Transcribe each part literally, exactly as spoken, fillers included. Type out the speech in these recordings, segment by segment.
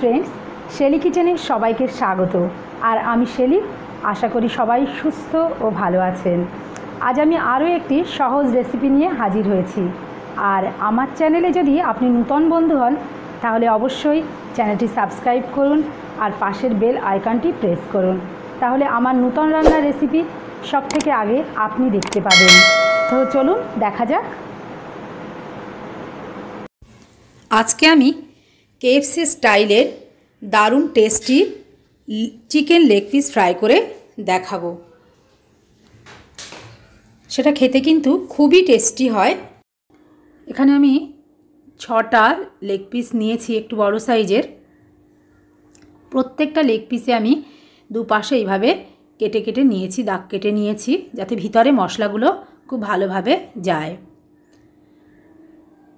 Friends शेली किचने सबाई के स्वागत और आमी शेली आशा करी सबाई सुस्थ और भालो आछेन। आज आमी आरो एकटी सहज रेसिपी निये हाजिर होयेछि और आमार चैनेले यदि आपनि नूतन बंधु हन ताहले अवश्यई चैनलटी सबस्क्राइब करुन और पाशेर बेल आइकनटी प्रेस करुन, ताहले आमार नूतन रान्नार रेसिपि सबथेके आगे आपनि देखते पाबेन। तो चलुन देखा जाक आजके आमी केएफसी स्टाइलेर दारुण tasty chicken leg piece fry करे देखाबो। सेटा खेते किन्तु खूबी टेस्टी हय। एखाने आमी छटा लेग पिस नियेछि एकटु बड़ो साइजेर। प्रत्येकटा लेग पिसे आमी दुपाशे एइभावे केटे केटे नियेछि, दाग केटे नियेछि जाते भितरे मशलागुलो खूब भालोभावे जाय।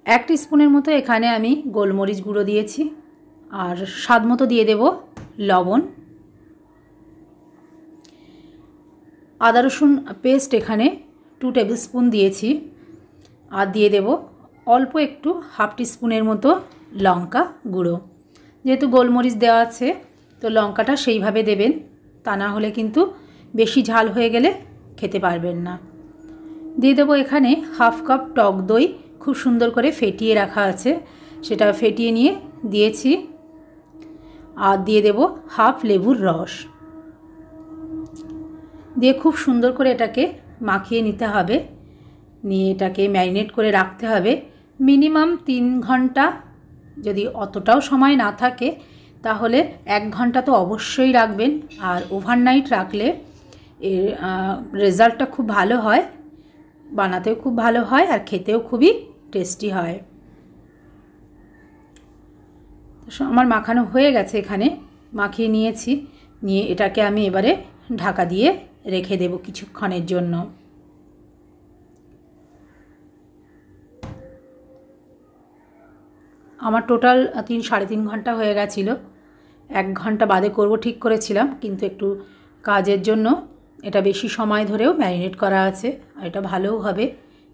एक टीस्पून मतो एखाने आमी गोलमरिच गुड़ो दियेछि और स्वाद मतो दिए देव लवण। आदा रसुन पेस्ट एखाने टू टेबिल स्पून दिएछि और दिए देव अल्प एकटू हाफ टी स्पुनेर मतो लंका गुड़ो। जेहेतु गोलमरिच देवा आछे तो लंकाटा सेइभावे देबेन, ता ना होले किन्तु बेशी झाल होये गेले खेते पारबेन ना। दिए देव एखाने हाफ कप टक दई खूब सुंदर करे फेटिए रखा आछे, सेटा फेटिए निये दिएछि और दिए देव हाफ लेबुर रस दिए खूब सुंदर करे एटाके माखिए निते हबे। निये एटाके मैरिनेट करे राखते हबे मिनिमाम तीन घंटा, यदि अतटाओ समय ना थाके ताहले एक घंटा तो अवश्यई राखबेन। और ओभारनाइट राखले एर रेजाल्टटा खूब भालो हय, बनातेও खूब भालो हय और खेतेও खूबই टेस्टी हय। तो आमार माखानो हये गेছে, এখানে মাখিয়ে নিয়েছি। নিয়ে এটাকে আমি এবারে ঢাকা দিয়ে রেখে দেব কিছুক্ষণের জন্য। আমার টোটাল तीन साढ़े तीन घंटा হয়ে গিয়েছিল। एक ঘন্টা বাদে করব ঠিক করেছিলাম, কিন্তু একটু কাজের জন্য এটা বেশি সময় ধরেও ম্যারিনেট করা আছে আর এটা ভালোও হবে,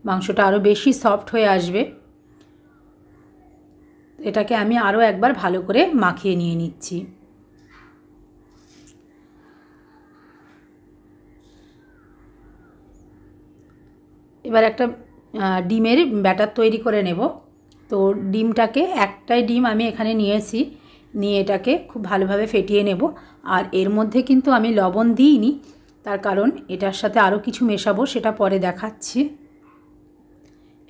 মাংসটা আরো বেশি সফট হয়ে আসবে। এটাকে আমি আরো একবার ভালো করে মাখিয়ে নিয়ে নিচ্ছি। এবার একটা ডিমের ব্যাটার তৈরি করে নেব। তো ডিমটাকে একটাই ডিম আমি এখানে নিয়েছি, নিয়ে এটাকে খুব ভালোভাবে ফেটিয়ে নেব। আর এর মধ্যে কিন্তু আমি লবণ দিইনি, তার কারণ এটার সাথে আরও কিছু মেশাবো, সেটা পরে দেখাচ্ছি।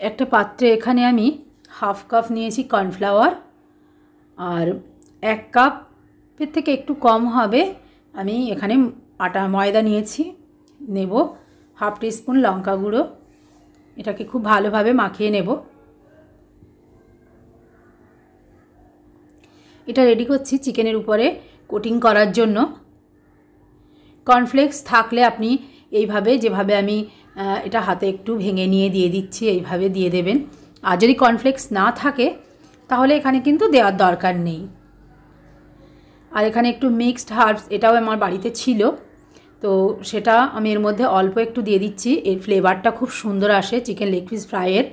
একটা পাত্রে এখানে আমি হাফ কাপ নিয়েছি কর্নফ্লাওয়ার আর এক কাপের থেকে একটু কম হবে আমি এখানে আটা ময়দা নিয়েছি। নেব হাফ টিস্পুন লঙ্কা গুঁড়ো, এটাকে খুব ভালোভাবে মাখিয়ে নেব। এটা রেডি করছি চিকেনের উপরে কোটিং করার জন্য। কর্নফ্লেক্স থাকলে আপনি এইভাবে যেভাবে আমি এটা হাতে একটু ভেঙে নিয়ে দিয়ে দিচ্ছি এইভাবে দিয়ে দেবেন। আর যদি কর্নফ্লেক্স না থাকে তাহলে এখানে কিন্তু দেওয়ার দরকার নেই। আর এখানে একটু মিক্সড হার্বস এটাও আমার বাড়িতে ছিল, তো সেটা আমি এর মধ্যে অল্প একটু দিয়ে দিচ্ছি। এর ফ্লেভারটা খুব সুন্দর আসে চিকেন লেগ পিস ফ্রাইয়ের,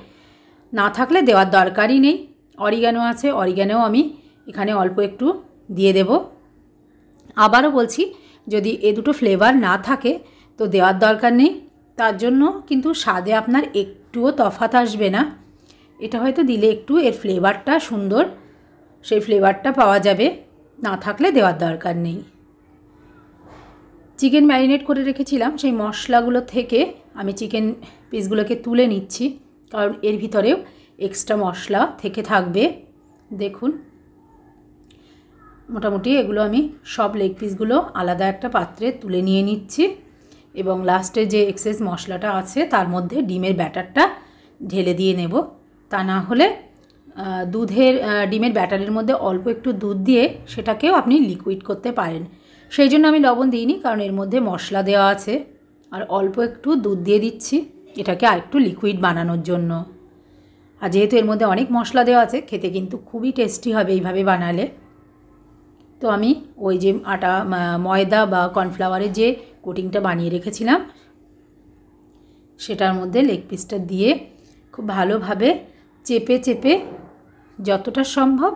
না থাকলে দেওয়ার দরকারই নেই। অরিগানো আছে, অরিগানোও আমি এখানে অল্প একটু দিয়ে দেব। আবারও বলছি, যদি এ দুটো ফ্লেভার না থাকে তো দেওয়ার দরকার নেই, তার জন্য কিন্তু স্বাদে আপনার একটুও তফাৎ আসবে না। এটা হয়তো দিলে একটু এর ফ্লেভারটা সুন্দর, সেই ফ্লেভারটা পাওয়া যাবে, না থাকলে দেওয়ার দরকার নেই। চিকেন ম্যারিনেট করে রেখেছিলাম, সেই মশলাগুলো থেকে আমি চিকেন পিসগুলোকে তুলে নিচ্ছি, কারণ এর ভিতরেও এক্সট্রা মশলা থেকে থাকবে। দেখুন মোটামুটি এগুলো আমি সব লেগ পিসগুলো আলাদা একটা পাত্রে তুলে নিয়ে নিচ্ছি এবং লাস্টে যে এক্সেস মশলাটা আছে তার মধ্যে ডিমের ব্যাটারটা ঢেলে দিয়ে নেব। তা না হলে দুধের ডিমের ব্যাটারের মধ্যে অল্প একটু দুধ দিয়ে সেটাকেও আপনি লিকুইড করতে পারেন। সেই জন্য আমি লবণ দিইনি, কারণ এর মধ্যে মশলা দেওয়া আছে। আর অল্প একটু দুধ দিয়ে দিচ্ছি এটাকে আর একটু লিকুইড বানানোর জন্য। আর যেহেতু এর মধ্যে অনেক মশলা দেওয়া আছে খেতে কিন্তু খুবই টেস্টি হবে এইভাবে বানালে। তো আমি ওই যে আটা ময়দা বা কর্নফ্লাওয়ারের যে কোটিংটা বানিয়ে রেখেছিলাম সেটার মধ্যে লেগ পিসটা দিয়ে খুব ভালোভাবে চেপে চেপে যতটা সম্ভব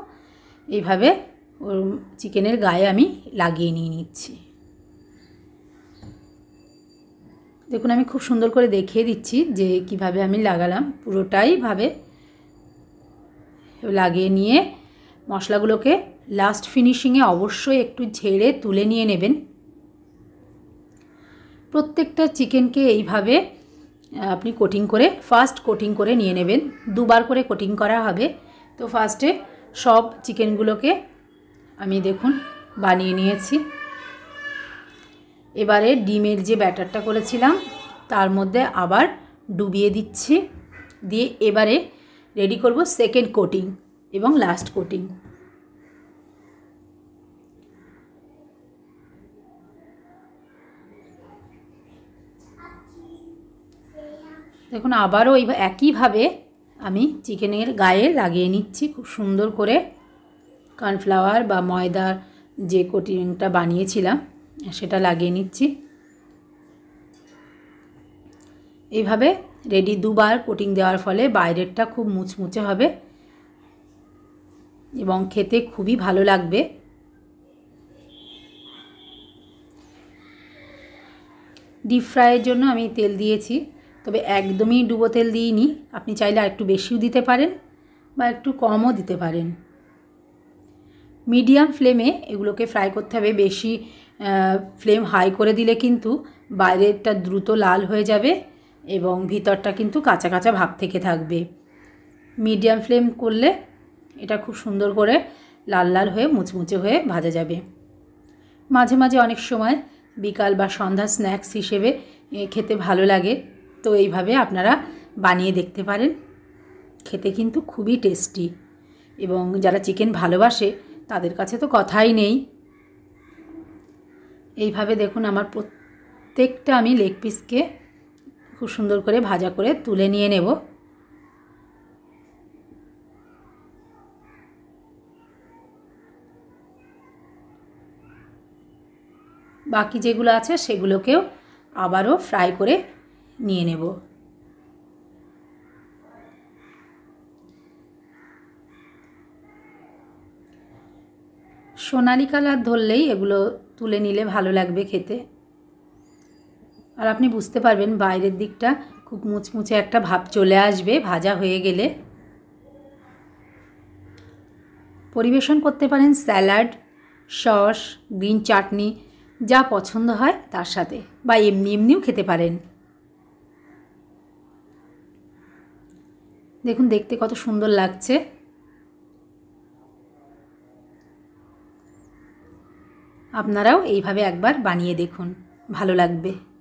এইভাবে ওর চিকেনের গায়ে আমি লাগিয়ে নিয়ে নিচ্ছি। দেখুন আমি খুব সুন্দর করে দেখিয়ে দিচ্ছি যে কিভাবে আমি লাগালাম, পুরোটাই ভাবে লাগিয়ে নিয়ে মশলাগুলোকে লাস্ট ফিনিশিংয়ে অবশ্যই একটু ঝেড়ে তুলে নিয়ে নেবেন। প্রত্যেকটা চিকেনকে এইভাবে আপনি কোটিং করে ফার্স্ট কোটিং করে নিয়ে নেবেন, দুবার করে কোটিং করা হবে। তো ফার্স্টে সব চিকেনগুলোকে আমি দেখুন বানিয়ে নিয়েছি। এবারে ডিমের যে ব্যাটারটা করেছিলাম তার মধ্যে আবার ডুবিয়ে দিচ্ছি, দিয়ে এবারে রেডি করব সেকেন্ড কোটিং এবং লাস্ট কোটিং। দেখুন আবারও এই একইভাবে আমি চিকেনের গায়ে লাগিয়ে নিচ্ছি খুব সুন্দর করে কর্নফ্লাওয়ার বা ময়দার যে কোটিংটা বানিয়েছিলাম সেটা লাগিয়ে নিচ্ছি। এইভাবে রেডি দুবার কোটিং দেওয়ার ফলে বাইরেরটা খুব মুচমুচে হবে এবং খেতে খুবই ভালো লাগবে। ডিপ ফ্রাইয়ের জন্য আমি তেল দিয়েছি, তবে একদমই ডুবো তেল দিইনি, আপনি চাইলে আর একটু বেশিও দিতে পারেন বা একটু কমও দিতে পারেন। মিডিয়াম ফ্লেমে এগুলোকে ফ্রাই করতে হবে, বেশি ফ্লেম হাই করে দিলে কিন্তু বাইরেরটা দ্রুত লাল হয়ে যাবে এবং ভিতরটা কিন্তু কাঁচা কাঁচা ভাব থেকে থাকবে। মিডিয়াম ফ্লেম করলে এটা খুব সুন্দর করে লাল লাল হয়ে মুচমুচে হয়ে ভাজা যাবে। মাঝে মাঝে অনেক সময় বিকাল বা সন্ধ্যা স্ন্যাক্স হিসেবে খেতে ভালো লাগে, তো এইভাবে আপনারা বানিয়ে দেখতে পারেন, খেতে কিন্তু খুবই টেস্টি এবং যারা চিকেন ভালোবাসে তাদের কাছে তো কথাই নেই। এইভাবে দেখুন আমার প্রত্যেকটা আমি লেগ পিসকে খুব সুন্দর করে ভাজা করে তুলে নিয়ে নেব। বাকি যেগুলো আছে সেগুলোকেও আবারও ফ্রাই করে নিয়ে নেব। সোনালি কালার ধরলেই এগুলো তুলে নিলে ভালো লাগবে খেতে, আর আপনি বুঝতে পারবেন বাইরের দিকটা খুব মুচমুচে একটা ভাব চলে আসবে ভাজা হয়ে গেলে। পরিবেশন করতে পারেন স্যালাড, সস, গ্রিন চাটনি, যা পছন্দ হয় তার সাথে, বা এমনি এমনিও খেতে পারেন। দেখুন দেখতে কত সুন্দর লাগছে। আপনারাও এইভাবে একবার বানিয়ে দেখুন, ভালো লাগবে।